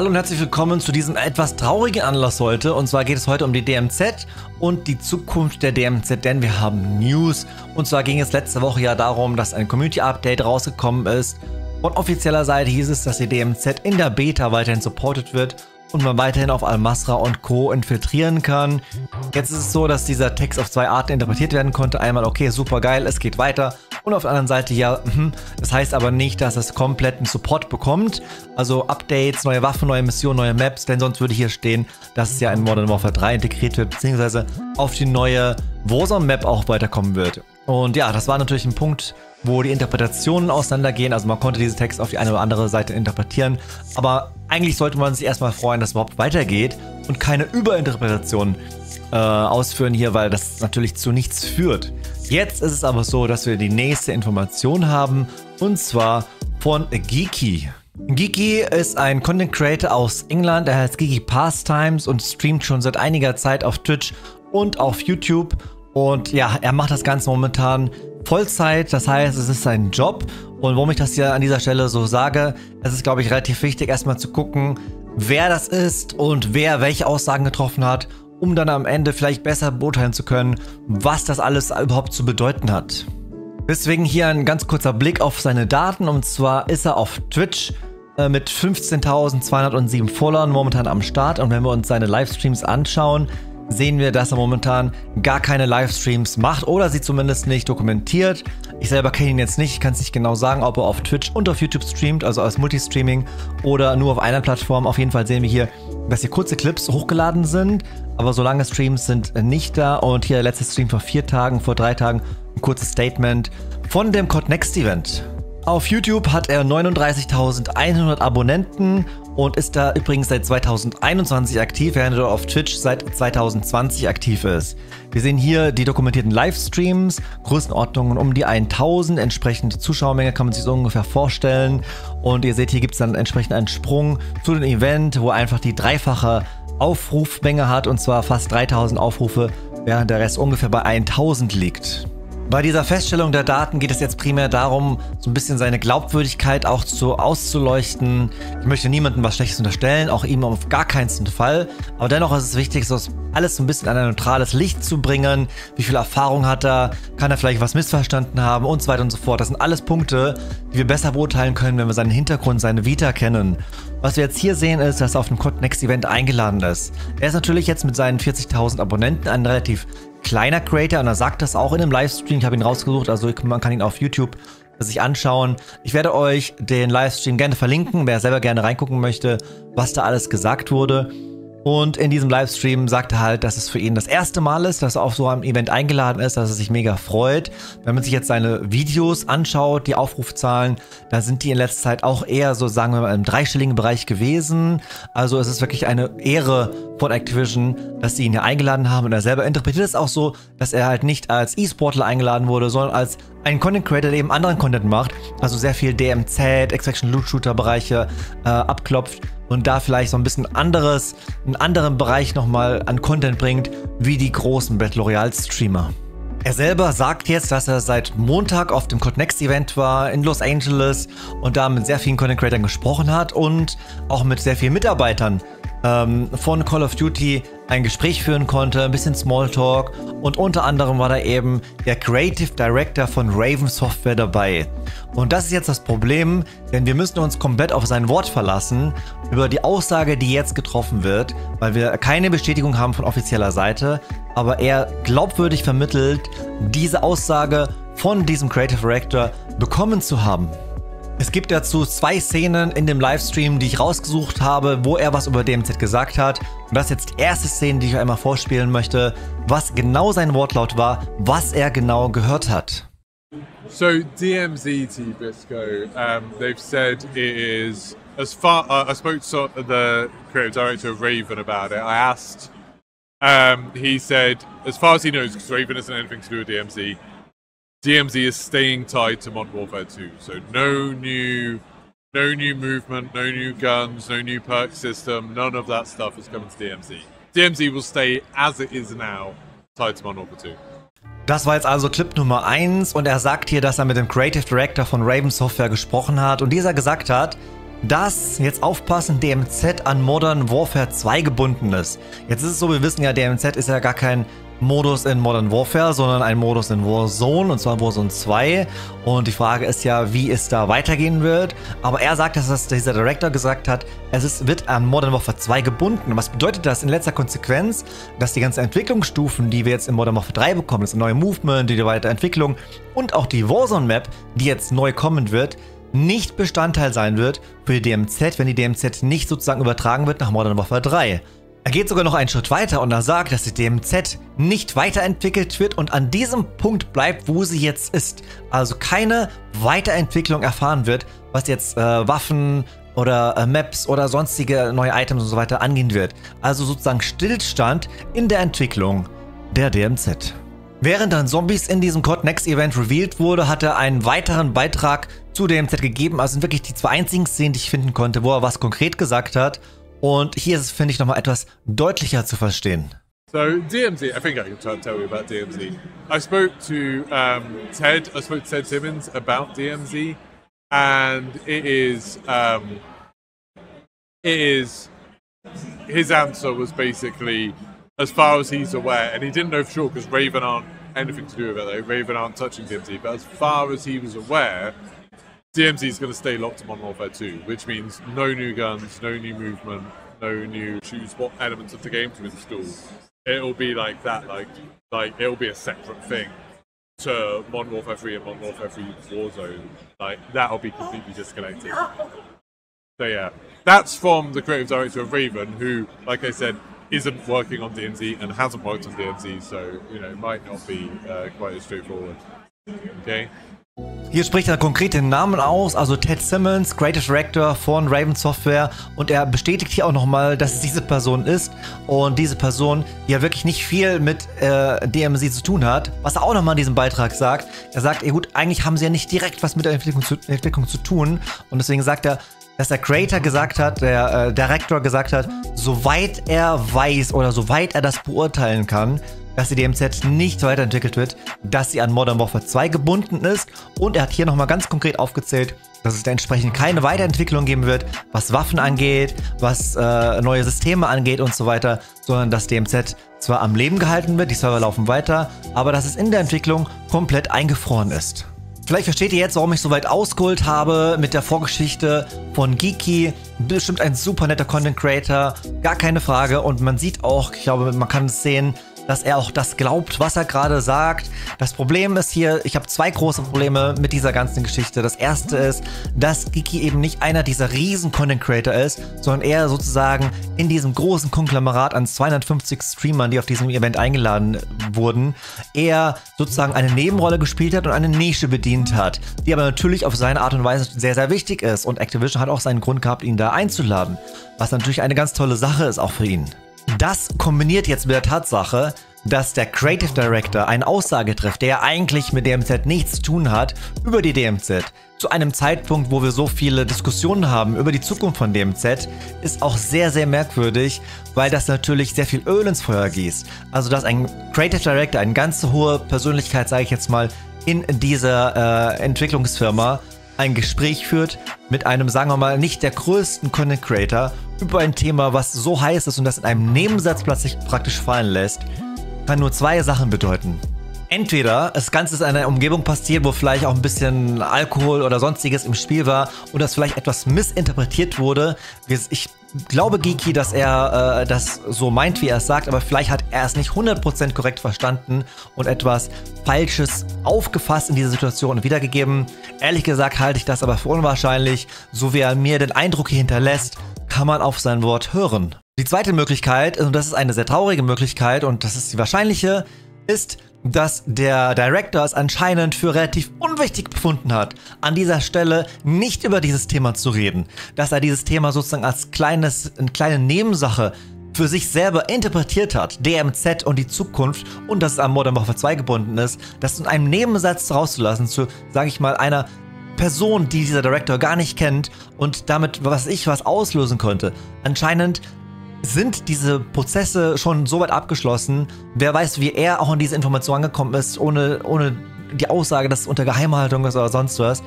Hallo und herzlich willkommen zu diesem etwas traurigen Anlass heute. Und zwar geht es heute um die DMZ und die Zukunft der DMZ, denn wir haben News. Und zwar ging es letzte Woche ja darum, dass ein Community-Update rausgekommen ist. Von offizieller Seite hieß es, dass die DMZ in der Beta weiterhin supported wird und man weiterhin auf Almasra und Co. infiltrieren kann. Jetzt ist es so, dass dieser Text auf zwei Arten interpretiert werden konnte. Einmal, okay, super geil, es geht weiter. Und auf der anderen Seite, ja, das heißt aber nicht, dass es kompletten Support bekommt. Also Updates, neue Waffen, neue Missionen, neue Maps, denn sonst würde hier stehen, dass es ja in Modern Warfare 3 integriert wird, beziehungsweise auf die neue Warzone-Map auch weiterkommen wird. Und ja, das war natürlich ein Punkt, wo die Interpretationen auseinandergehen. Also man konnte diesen Text auf die eine oder andere Seite interpretieren. Aber eigentlich sollte man sich erstmal freuen, dass es überhaupt weitergeht und keine Überinterpretationen ausführen hier, weil das natürlich zu nichts führt. Jetzt ist es aber so, dass wir die nächste Information haben, und zwar von Geeky. Geeky ist ein Content Creator aus England, er heißt Geeky Pastimes und streamt schon seit einiger Zeit auf Twitch und auf YouTube. Und ja, er macht das Ganze momentan Vollzeit, das heißt, es ist sein Job. Und warum ich das hier an dieser Stelle so sage, es ist, glaube ich, relativ wichtig, erstmal zu gucken, wer das ist und wer welche Aussagen getroffen hat, um dann am Ende vielleicht besser beurteilen zu können, was das alles überhaupt zu bedeuten hat. Deswegen hier ein ganz kurzer Blick auf seine Daten, und zwar ist er auf Twitch mit 15.207 Followern momentan am Start, und wenn wir uns seine Livestreams anschauen, sehen wir, dass er momentan gar keine Livestreams macht oder sie zumindest nicht dokumentiert. Ich selber kenne ihn jetzt nicht, ich kann es nicht genau sagen, ob er auf Twitch und auf YouTube streamt, also als Multistreaming oder nur auf einer Plattform. Auf jeden Fall sehen wir hier, dass hier kurze Clips hochgeladen sind, aber so lange Streams sind nicht da. Und hier der letzte Stream vor 4 Tagen, vor 3 Tagen, ein kurzes Statement von dem CODNext Event. Auf YouTube hat er 39.100 Abonnenten und ist da übrigens seit 2021 aktiv, während er auf Twitch seit 2020 aktiv ist. Wir sehen hier die dokumentierten Livestreams, Größenordnungen um die 1000, entsprechende Zuschauermenge kann man sich so ungefähr vorstellen. Und ihr seht, hier gibt es dann entsprechend einen Sprung zu dem Event, wo einfach die dreifache Aufrufmenge hat, und zwar fast 3000 Aufrufe, während der Rest ungefähr bei 1000 liegt. Bei dieser Feststellung der Daten geht es jetzt primär darum, so ein bisschen seine Glaubwürdigkeit auch auszuleuchten. Ich möchte niemandem was Schlechtes unterstellen, auch ihm auf gar keinen Fall. Aber dennoch ist es wichtig, so alles so ein bisschen an ein neutrales Licht zu bringen. Wie viel Erfahrung hat er? Kann er vielleicht was missverstanden haben? Und so weiter und so fort. Das sind alles Punkte, die wir besser beurteilen können, wenn wir seinen Hintergrund, seine Vita kennen. Was wir jetzt hier sehen, ist, dass er auf dem CODNext Event eingeladen ist. Er ist natürlich jetzt mit seinen 40.000 Abonnenten ein relativ kleiner Creator, und er sagt das auch in einem Livestream. Ich habe ihn rausgesucht, also man kann ihn auf YouTube sich anschauen. Ich werde euch den Livestream gerne verlinken, wer selber gerne reingucken möchte, was da alles gesagt wurde. Und in diesem Livestream sagt er halt, dass es für ihn das erste Mal ist, dass er auf so einem Event eingeladen ist, dass er sich mega freut. Wenn man sich jetzt seine Videos anschaut, die Aufrufzahlen, da sind die in letzter Zeit auch eher so, sagen wir mal, im dreistelligen Bereich gewesen. Also es ist wirklich eine Ehre von Activision, dass sie ihn hier eingeladen haben. Und er selber interpretiert es auch so, dass er halt nicht als E-Sportler eingeladen wurde, sondern als ein Content Creator, der eben anderen Content macht. Also sehr viel DMZ, Extraction Loot Shooter Bereiche abklopft. Und da vielleicht so ein bisschen einen anderen Bereich nochmal an Content bringt, wie die großen Battle Royale Streamer. Er selber sagt jetzt, dass er seit Montag auf dem CODNext Event war in Los Angeles und da mit sehr vielen Content Creators gesprochen hat und auch mit sehr vielen Mitarbeitern von Call of Duty ein Gespräch führen konnte, ein bisschen Smalltalk, und unter anderem war da eben der Creative Director von Raven Software dabei. Und das ist jetzt das Problem, denn wir müssen uns komplett auf sein Wort verlassen über die Aussage, die jetzt getroffen wird, weil wir keine Bestätigung haben von offizieller Seite, aber er glaubwürdig vermittelt, diese Aussage von diesem Creative Director bekommen zu haben. Es gibt dazu 2 Szenen in dem Livestream, die ich rausgesucht habe, wo er was über DMZ gesagt hat. Und das ist jetzt die erste Szene, die ich euch einmal vorspielen möchte, was genau sein Wortlaut war, was er genau gehört hat. So DMZ, T-Bisco, they've said it is, as far, I spoke to the creative director of Raven about it. I asked, he said, as far as he knows, because Raven isn't anything to do with DMZ, DMZ is staying tied to Modern Warfare 2, so no new movement, no new guns, no new perk system, none of that stuff is coming to DMZ. DMZ will stay as it is now, tied to Modern Warfare 2. Das war jetzt also Clip Nummer 1, und er sagt hier, dass er mit dem Creative Director von Raven Software gesprochen hat und dieser gesagt hat, dass, jetzt aufpassen, DMZ an Modern Warfare 2 gebunden ist. Jetzt ist es so, wir wissen ja, DMZ ist ja gar kein Modus in Modern Warfare, sondern ein Modus in Warzone, und zwar Warzone 2. Und die Frage ist ja, wie es da weitergehen wird. Aber er sagt, dass dieser Director gesagt hat, wird an Modern Warfare 2 gebunden. Was bedeutet das in letzter Konsequenz? Dass die ganzen Entwicklungsstufen, die wir jetzt in Modern Warfare 3 bekommen, das neue Movement, die Weiterentwicklung und auch die Warzone-Map, die jetzt neu kommen wird, nicht Bestandteil sein wird für die DMZ, wenn die DMZ nicht sozusagen übertragen wird nach Modern Warfare 3. Er geht sogar noch einen Schritt weiter und er sagt, dass die DMZ nicht weiterentwickelt wird und an diesem Punkt bleibt, wo sie jetzt ist. Also keine Weiterentwicklung erfahren wird, was jetzt Waffen oder Maps oder sonstige neue Items und so weiter angehen wird. Also sozusagen Stillstand in der Entwicklung der DMZ. Während dann Zombies in diesem CODNext Event revealed wurde, hat er einen weiteren Beitrag zu DMZ gegeben. Also sind wirklich die zwei einzigen Szenen, die ich finden konnte, wo er was konkret gesagt hat. Und hier ist es, finde ich, nochmal etwas deutlicher zu verstehen. So DMZ, I think I can tell you about DMZ. I spoke to Ted Simmons about DMZ, and his answer was basically, as far as he's aware, and he didn't know for sure because Raven aren't anything to do with it though. Raven aren't touching DMZ, but as far as he was aware, DMZ is going to stay locked to Modern Warfare 2, which means no new guns, no new movement, no new choose what elements of the game to install. It'll be like that, like it'll be a separate thing to Modern Warfare 3 and Modern Warfare 3 Warzone. Like that'll be completely disconnected. So yeah, that's from the creative director of Raven, who, like I said, isn't working on DMZ and hasn't worked on DMZ, so you know, it might not be quite as straightforward. Okay. Hier spricht er konkret den Namen aus, also Ted Simmons, Creative Director von Raven Software, und er bestätigt hier auch nochmal, dass es diese Person ist und diese Person, die ja wirklich nicht viel mit DMZ zu tun hat, was er auch nochmal in diesem Beitrag sagt. Er sagt, ja gut, eigentlich haben sie ja nicht direkt was mit der Entwicklung zu tun, und deswegen sagt er, dass der Creator gesagt hat, der Director gesagt hat, soweit er weiß oder soweit er das beurteilen kann, dass die DMZ nicht weiterentwickelt wird, dass sie an Modern Warfare 2 gebunden ist, und er hat hier nochmal ganz konkret aufgezählt, dass es entsprechend keine Weiterentwicklung geben wird, was Waffen angeht, was neue Systeme angeht und so weiter, sondern dass DMZ zwar am Leben gehalten wird, die Server laufen weiter, aber dass es in der Entwicklung komplett eingefroren ist. Vielleicht versteht ihr jetzt, warum ich so weit ausgeholt habe mit der Vorgeschichte von Geeky. Bestimmt ein super netter Content Creator, gar keine Frage, und man sieht auch, ich glaube, man kann es sehen, dass er auch das glaubt, was er gerade sagt. Das Problem ist hier, ich habe zwei große Probleme mit dieser ganzen Geschichte. Das erste ist, dass Geeky eben nicht einer dieser riesen Content Creator ist, sondern eher sozusagen in diesem großen Konglomerat an 250 Streamern, die auf diesem Event eingeladen wurden, eher sozusagen eine Nebenrolle gespielt hat und eine Nische bedient hat, die aber natürlich auf seine Art und Weise sehr, sehr wichtig ist. Und Activision hat auch seinen Grund gehabt, ihn da einzuladen, was natürlich eine ganz tolle Sache ist, auch für ihn. Das kombiniert jetzt mit der Tatsache, dass der Creative Director eine Aussage trifft, der eigentlich mit DMZ nichts zu tun hat, über die DMZ. Zu einem Zeitpunkt, wo wir so viele Diskussionen haben über die Zukunft von DMZ, ist auch sehr, sehr merkwürdig, weil das natürlich sehr viel Öl ins Feuer gießt. Also dass ein Creative Director, eine ganz hohe Persönlichkeit, sage ich jetzt mal, in dieser Entwicklungsfirma ein Gespräch führt mit einem, sagen wir mal, nicht der größten Content Creator über ein Thema, was so heiß ist und das in einem Nebensatz plötzlich praktisch fallen lässt, kann nur zwei Sachen bedeuten. Entweder das Ganze ist in einer Umgebung passiert, wo vielleicht auch ein bisschen Alkohol oder sonstiges im Spiel war und das vielleicht etwas missinterpretiert wurde. Ich glaube Geeky, dass er das so meint, wie er es sagt, aber vielleicht hat er es nicht 100% korrekt verstanden und etwas Falsches aufgefasst in dieser Situation und wiedergegeben. Ehrlich gesagt halte ich das aber für unwahrscheinlich. So wie er mir den Eindruck hier hinterlässt, kann man auf sein Wort hören. Die zweite Möglichkeit, und das ist eine sehr traurige Möglichkeit und das ist die wahrscheinliche, ist, dass der Director es anscheinend für relativ unwichtig befunden hat, an dieser Stelle nicht über dieses Thema zu reden. Dass er dieses Thema sozusagen als eine kleine Nebensache für sich selber interpretiert hat, DMZ und die Zukunft, und dass es an Modern Warfare 2 gebunden ist, das in einem Nebensatz rauszulassen zu, sage ich mal, einer Person, die dieser Director gar nicht kennt und damit, was auslösen könnte. Anscheinend sind diese Prozesse schon so weit abgeschlossen. Wer weiß, wie er auch an diese Information angekommen ist, ohne die Aussage, dass es unter Geheimhaltung ist oder sonst was.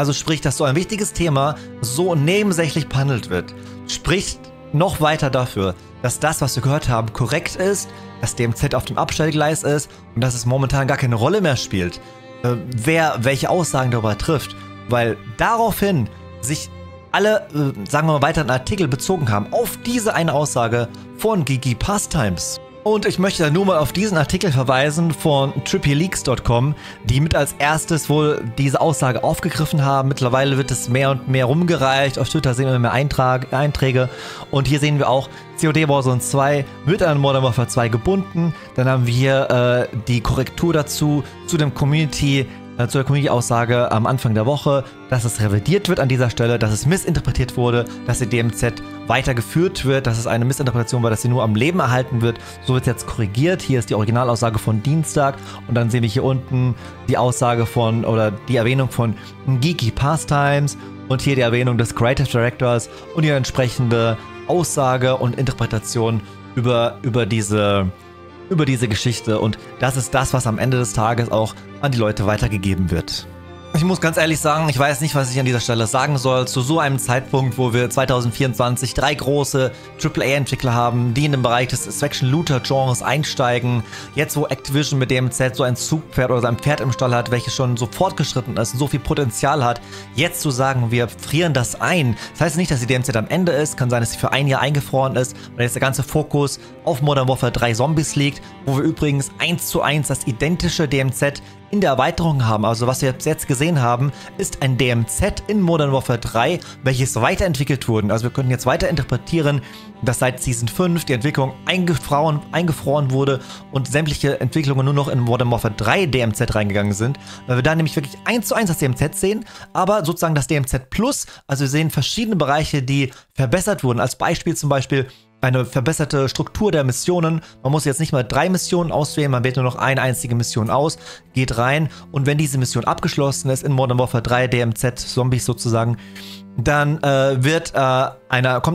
Also sprich, dass so ein wichtiges Thema so nebensächlich behandelt wird, spricht noch weiter dafür, dass das, was wir gehört haben, korrekt ist, dass DMZ auf dem Abstellgleis ist und dass es momentan gar keine Rolle mehr spielt, wer welche Aussagen darüber trifft, weil daraufhin sich alle, sagen wir mal, weiteren Artikel bezogen haben auf diese eine Aussage von Geeky Pastimes. Und ich möchte da nur mal auf diesen Artikel verweisen von trippyleaks.com, die mit als erstes wohl diese Aussage aufgegriffen haben. Mittlerweile wird es mehr und mehr rumgereicht. Auf Twitter sehen wir mehr Einträge. Und hier sehen wir auch, COD Warzone 2 wird an Modern Warfare 2 gebunden. Dann haben wir hier die Korrektur dazu, zu der Community-Aussage am Anfang der Woche, dass es revidiert wird an dieser Stelle, dass es missinterpretiert wurde, dass die DMZ weitergeführt wird, dass es eine Missinterpretation war, dass sie nur am Leben erhalten wird. So wird es jetzt korrigiert. Hier ist die Originalaussage von Dienstag und dann sehen wir hier unten die Aussage von, oder die Erwähnung von Geeky Pastimes und hier die Erwähnung des Creative Directors und ihre entsprechende Aussage und Interpretation über diese Geschichte, und das ist das, was am Ende des Tages auch an die Leute weitergegeben wird. Ich muss ganz ehrlich sagen, ich weiß nicht, was ich an dieser Stelle sagen soll. Zu so einem Zeitpunkt, wo wir 2024 drei große AAA-Entwickler haben, die in den Bereich des Action-Looter-Genres einsteigen. Jetzt, wo Activision mit DMZ so ein Zugpferd oder so ein Pferd im Stall hat, welches schon so fortgeschritten ist und so viel Potenzial hat, jetzt zu sagen, wir frieren das ein. Das heißt nicht, dass die DMZ am Ende ist. Kann sein, dass sie für ein Jahr eingefroren ist, weil jetzt der ganze Fokus auf Modern Warfare 3 Zombies liegt, wo wir übrigens 1:1 das identische DMZ in der Erweiterung haben. Also was wir jetzt gesehen haben, ist ein DMZ in Modern Warfare 3, welches weiterentwickelt wurde. Also wir können jetzt weiter interpretieren, dass seit Season 5 die Entwicklung eingefroren wurde und sämtliche Entwicklungen nur noch in Modern Warfare 3 DMZ reingegangen sind, weil wir da nämlich wirklich 1:1 das DMZ sehen, aber sozusagen das DMZ Plus. Also wir sehen verschiedene Bereiche, die verbessert wurden. Als Beispiel zum Beispiel eine verbesserte Struktur der Missionen. Man muss jetzt nicht mal 3 Missionen auswählen, man wählt nur noch eine einzige Mission aus, geht rein, und wenn diese Mission abgeschlossen ist in Modern Warfare 3 DMZ Zombies sozusagen, dann kommt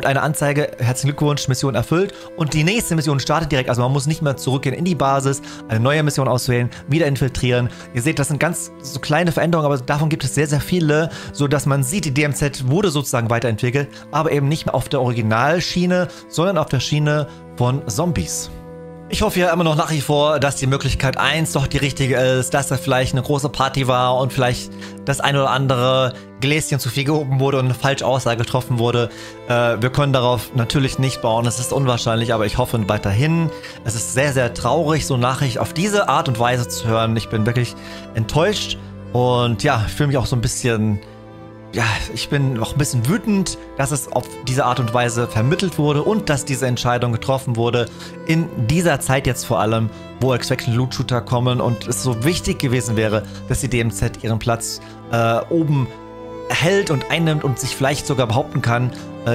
eine Anzeige, herzlichen Glückwunsch, Mission erfüllt, und die nächste Mission startet direkt. Also man muss nicht mehr zurückgehen in die Basis, eine neue Mission auswählen, wieder infiltrieren. Ihr seht, das sind ganz so kleine Veränderungen, aber davon gibt es sehr, sehr viele, sodass man sieht, die DMZ wurde sozusagen weiterentwickelt, aber eben nicht mehr auf der Originalschiene, sondern auf der Schiene von Zombies. Ich hoffe ja immer noch nach wie vor, dass die Möglichkeit 1 doch die richtige ist, dass da vielleicht eine große Party war und vielleicht das ein oder andere Gläschen zu viel gehoben wurde und eine falsche Aussage getroffen wurde. Wir können darauf natürlich nicht bauen, es ist unwahrscheinlich, aber ich hoffe weiterhin. Es ist sehr, sehr traurig, so Nachricht auf diese Art und Weise zu hören. Ich bin wirklich enttäuscht und ja, ich fühle mich auch so ein bisschen... Ja, ich bin auch ein bisschen wütend, dass es auf diese Art und Weise vermittelt wurde und dass diese Entscheidung getroffen wurde. In dieser Zeit jetzt vor allem, wo Extraction-Loot-Shooter kommen und es so wichtig gewesen wäre, dass die DMZ ihren Platz oben hält und einnimmt und sich vielleicht sogar behaupten kann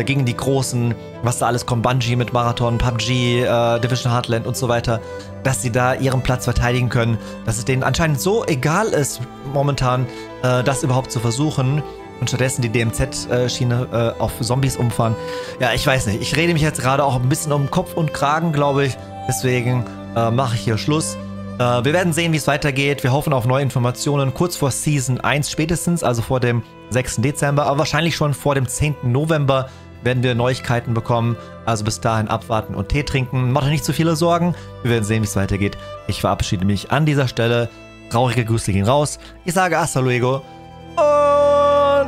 gegen die Großen, was da alles kommt, Bungie mit Marathon, PUBG, Division Heartland und so weiter, dass sie da ihren Platz verteidigen können, dass es denen anscheinend so egal ist momentan, das überhaupt zu versuchen. Und stattdessen die DMZ-Schiene auf Zombies umfahren. Ja, ich weiß nicht. Ich rede mich jetzt gerade auch ein bisschen um Kopf und Kragen, glaube ich. Deswegen mache ich hier Schluss. Wir werden sehen, wie es weitergeht. Wir hoffen auf neue Informationen kurz vor Season 1 spätestens, also vor dem 6. Dezember. Aber wahrscheinlich schon vor dem 10. November werden wir Neuigkeiten bekommen. Also bis dahin abwarten und Tee trinken. Macht euch nicht zu viele Sorgen. Wir werden sehen, wie es weitergeht. Ich verabschiede mich an dieser Stelle. Traurige Grüße gehen raus. Ich sage hasta luego.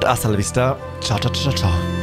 Hasta la vista. Ciao, ciao, ciao, ciao.